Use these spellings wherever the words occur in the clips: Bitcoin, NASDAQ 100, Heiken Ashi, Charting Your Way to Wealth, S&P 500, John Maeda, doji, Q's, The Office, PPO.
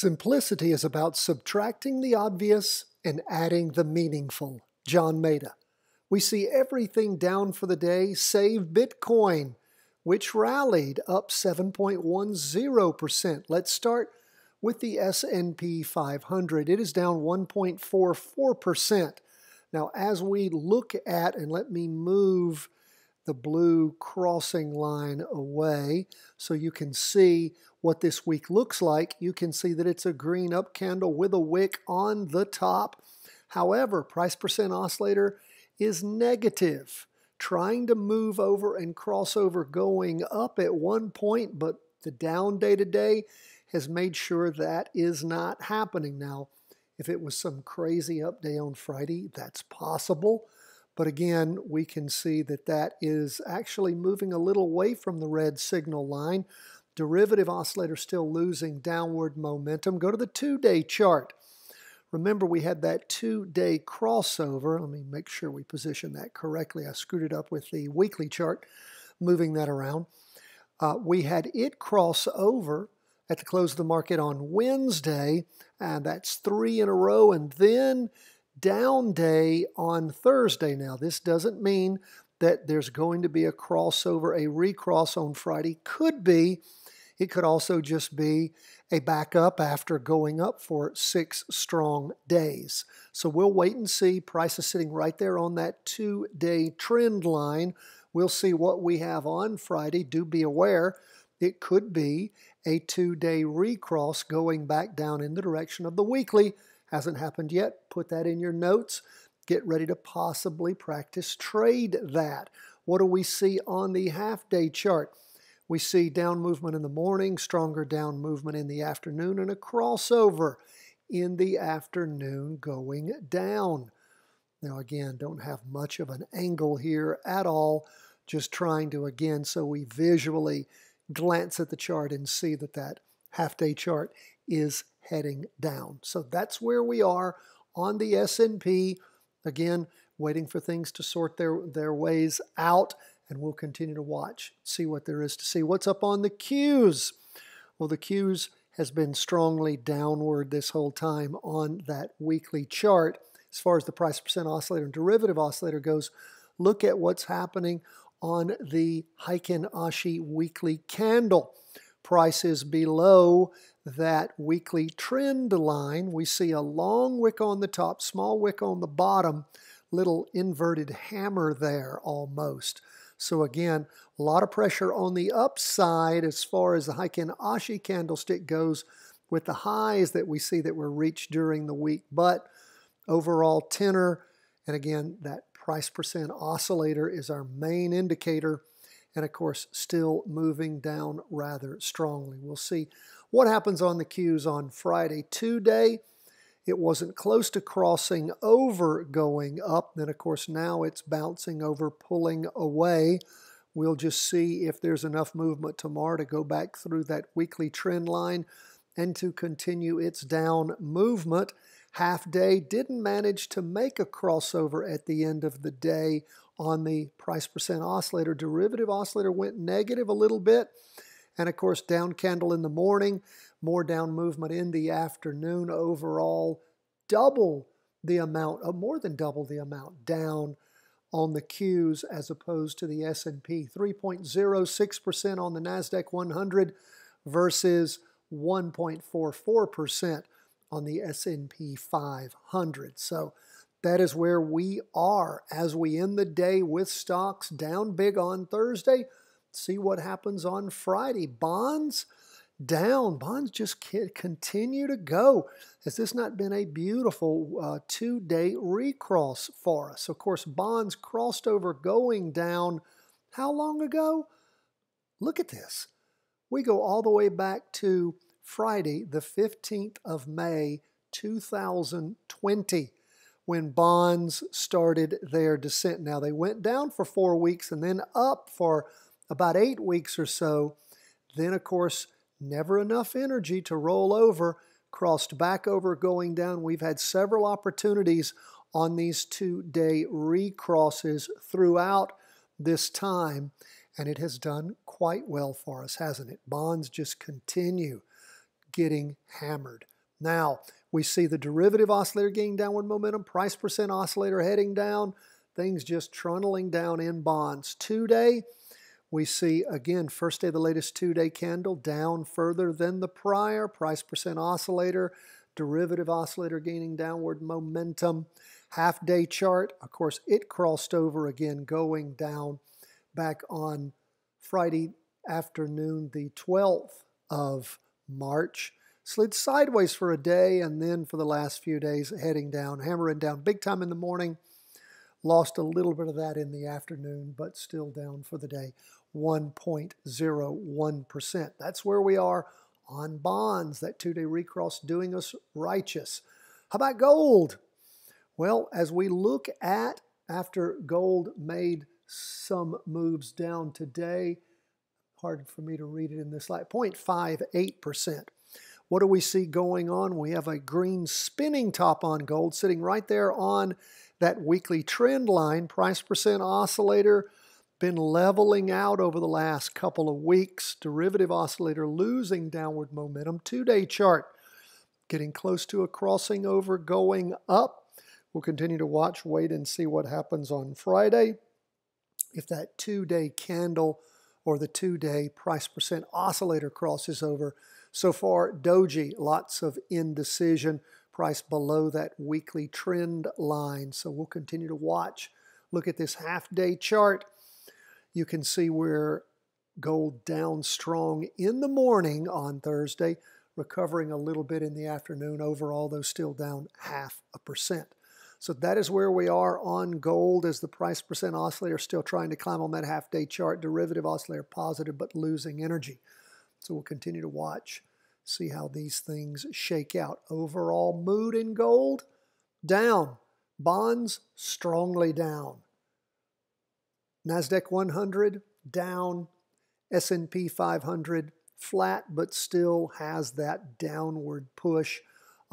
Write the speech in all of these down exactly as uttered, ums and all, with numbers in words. Simplicity is about subtracting the obvious and adding the meaningful. John Maeda. We see everything down for the day save Bitcoin, which rallied up seven point one zero percent. Let's start with the S and P five hundred. It is down one point four four percent. Now, as we look at, and let me move the blue crossing line away so you can see what this week looks like, you can see that it's a green up candle with a wick on the top. However, price percent oscillator is negative, trying to move over and cross over going up at one point, but the down day to day has made sure that is not happening. Now, if it was some crazy up day on Friday, that's possible. But again, we can see that that is actually moving a little away from the red signal line. Derivative oscillator still losing downward momentum. Go to the two-day chart. Remember, we had that two-day crossover. Let me make sure we position that correctly. I screwed it up with the weekly chart, moving that around. Uh, we had it cross over at the close of the market on Wednesday, and that's three in a row, and then down day on Thursday. Now, this doesn't mean that there's going to be a crossover, a recross on Friday. Could be. It could also just be a backup after going up for six strong days. So we'll wait and see. Price is sitting right there on that two-day trend line. We'll see what we have on Friday. Do be aware, it could be a two-day recross going back down in the direction of the weekly. Hasn't happened yet. Put that in your notes. Get ready to possibly practice trade that. What do we see on the half-day chart? We see down movement in the morning, stronger down movement in the afternoon, and a crossover in the afternoon going down. Now again, don't have much of an angle here at all. Just trying to, again, so we visually glance at the chart and see that that half-day chart is heading down. So that's where we are on the S and P. Again, waiting for things to sort their, their ways out. And we'll continue to watch, see what there is to see. What's up on the Q's? Well, the Q's has been strongly downward this whole time on that weekly chart. As far as the price percent oscillator and derivative oscillator goes, look at what's happening on the Heiken Ashi weekly candle. Price is below that weekly trend line. We see a long wick on the top, small wick on the bottom, little inverted hammer there almost. So again, a lot of pressure on the upside as far as the Heiken Ashi candlestick goes with the highs that we see that were reached during the week. But overall tenor, and again, that price percent oscillator is our main indicator. And of course, still moving down rather strongly. We'll see what happens on the Q's on Friday. Two-day, it wasn't close to crossing over going up. Then, of course, now it's bouncing over, pulling away. We'll just see if there's enough movement tomorrow to go back through that weekly trend line and to continue its down movement. Half day didn't manage to make a crossover at the end of the day on the price percent oscillator. Derivative oscillator went negative a little bit. And, of course, down candle in the morning, more down movement in the afternoon. Overall, double the amount, uh, more than double the amount down on the Q's as opposed to the S and P. three point zero six percent on the NASDAQ one hundred versus one point four four percent on the S and P five hundred. So that is where we are as we end the day with stocks down big on Thursday. See what happens on Friday. Bonds down. Bonds just continue to go. Has this not been a beautiful uh, two-day recross for us? Of course, bonds crossed over going down how long ago? Look at this. We go all the way back to Friday, the fifteenth of May, two thousand twenty, when bonds started their descent. Now, they went down for four weeks and then up for about eight weeks or so. Then, of course, never enough energy to roll over, crossed back over, going down. We've had several opportunities on these two-day recrosses throughout this time, and it has done quite well for us, hasn't it? Bonds just continue getting hammered. Now, we see the derivative oscillator gaining downward momentum, price percent oscillator heading down, things just trundling down in bonds. Two-day, we see, again, first day of the latest two-day candle, down further than the prior, price percent oscillator, derivative oscillator gaining downward momentum. Half-day chart, of course, it crossed over again, going down back on Friday afternoon, the twelfth of March. Slid sideways for a day, and then for the last few days, heading down, hammering down big time in the morning. Lost a little bit of that in the afternoon, but still down for the day, one point zero one percent. That's where we are on bonds. That two-day recross doing us righteous. How about gold? Well, as we look at, after gold made some moves down today, hard for me to read it in this light, zero point five eight percent. What do we see going on? We have a green spinning top on gold sitting right there on that weekly trend line. Price percent oscillator been leveling out over the last couple of weeks. Derivative oscillator losing downward momentum. Two-day chart getting close to a crossing over, going up. We'll continue to watch, wait, and see what happens on Friday. If that two-day candle or the two-day price percent oscillator crosses over. So far, doji, lots of indecision, price below that weekly trend line. So we'll continue to watch. Look at this half-day chart. You can see where gold down strong in the morning on Thursday, recovering a little bit in the afternoon. Overall, though, still down half a percent. So that is where we are on gold, as the price percent oscillator still trying to climb on that half-day chart. Derivative oscillator positive, but losing energy. So we'll continue to watch, see how these things shake out. Overall mood in gold, down. Bonds, strongly down. NASDAQ one hundred, down. S and P five hundred, flat, but still has that downward push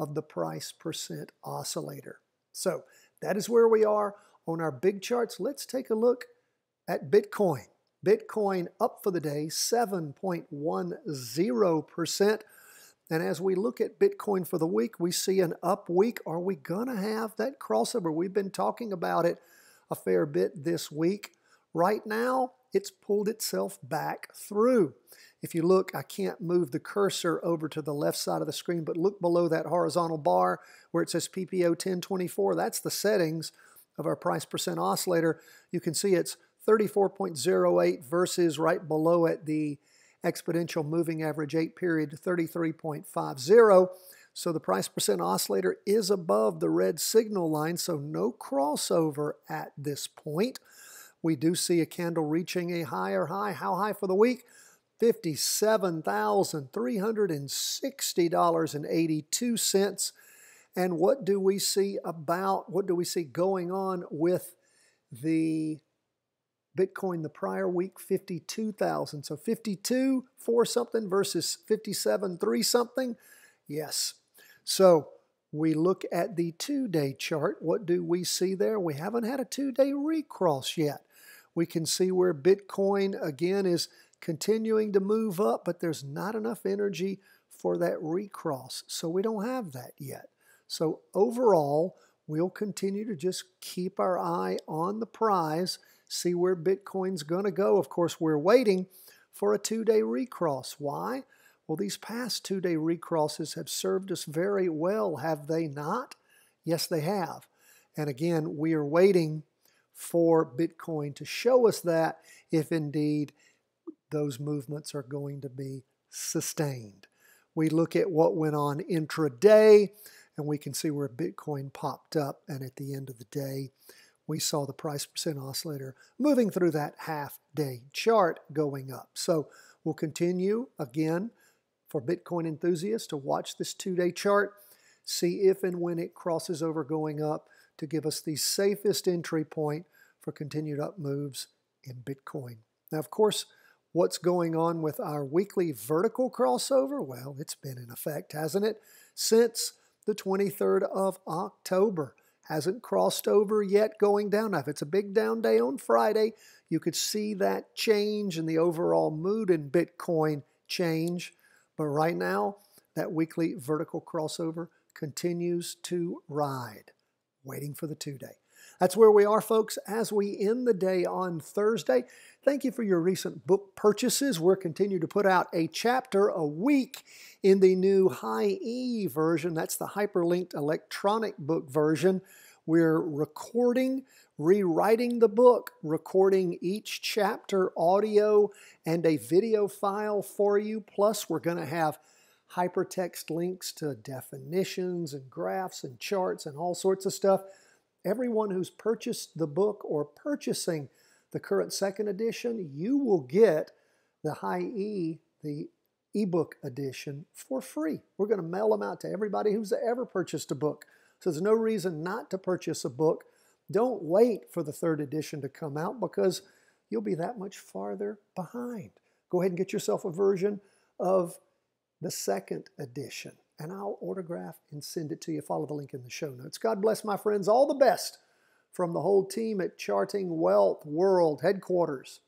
of the price percent oscillator. So that is where we are on our big charts. Let's take a look at Bitcoin. Bitcoin up for the day, seven point one zero percent. And as we look at Bitcoin for the week, we see an up week. Are we going to have that crossover? We've been talking about it a fair bit this week. Right now, it's pulled itself back through. If you look, I can't move the cursor over to the left side of the screen, but look below that horizontal bar where it says P P O ten twenty-four. That's the settings of our price percent oscillator. You can see it's thirty-four point zero eight versus right below it the exponential moving average eight period, thirty-three point five zero. So the price percent oscillator is above the red signal line, so no crossover at this point. We do see a candle reaching a higher high. How high for the week? fifty-seven thousand three hundred sixty dollars and eighty-two cents. And what do we see about, what do we see going on with the Bitcoin the prior week, fifty-two thousand. So fifty-two four something versus fifty-seven three something. Yes. So we look at the two-day chart. What do we see there? We haven't had a two-day recross yet. We can see where Bitcoin, again, is continuing to move up, but there's not enough energy for that recross. So we don't have that yet. So overall, we'll continue to just keep our eye on the prize, see where Bitcoin's going to go. Of course, we're waiting for a two-day recross. Why? Well, these past two-day recrosses have served us very well, have they not? Yes, they have. And again, we are waiting for Bitcoin to show us that, if indeed those movements are going to be sustained. We look at what went on intraday, and we can see where Bitcoin popped up, and at the end of the day, we saw the price percent oscillator moving through that half-day chart going up. So we'll continue, again, for Bitcoin enthusiasts to watch this two-day chart, see if and when it crosses over going up to give us the safest entry point for continued up moves in Bitcoin. Now, of course, what's going on with our weekly vertical crossover? Well, it's been in effect, hasn't it, since the twenty-third of October. Hasn't crossed over yet, going down. Now, if it's a big down day on Friday, you could see that change in the overall mood in Bitcoin change. But right now, That weekly vertical crossover continues to ride, waiting for the two-day. That's where we are, folks, as we end the day on Thursday. Thank you for your recent book purchases. We're continuing to put out a chapter a week in the new High E version. That's the hyperlinked electronic book version. We're recording, rewriting the book, recording each chapter audio and a video file for you. Plus, we're going to have hypertext links to definitions and graphs and charts and all sorts of stuff. Everyone who's purchased the book or purchasing the current second edition, you will get the High E, the ebook edition, for free. We're going to mail them out to everybody who's ever purchased a book. So there's no reason not to purchase a book. Don't wait for the third edition to come out because you'll be that much farther behind. Go ahead and get yourself a version of the second edition, and I'll autograph and send it to you. Follow the link in the show notes. God bless, my friends. All the best from the whole team at Charting Wealth World Headquarters.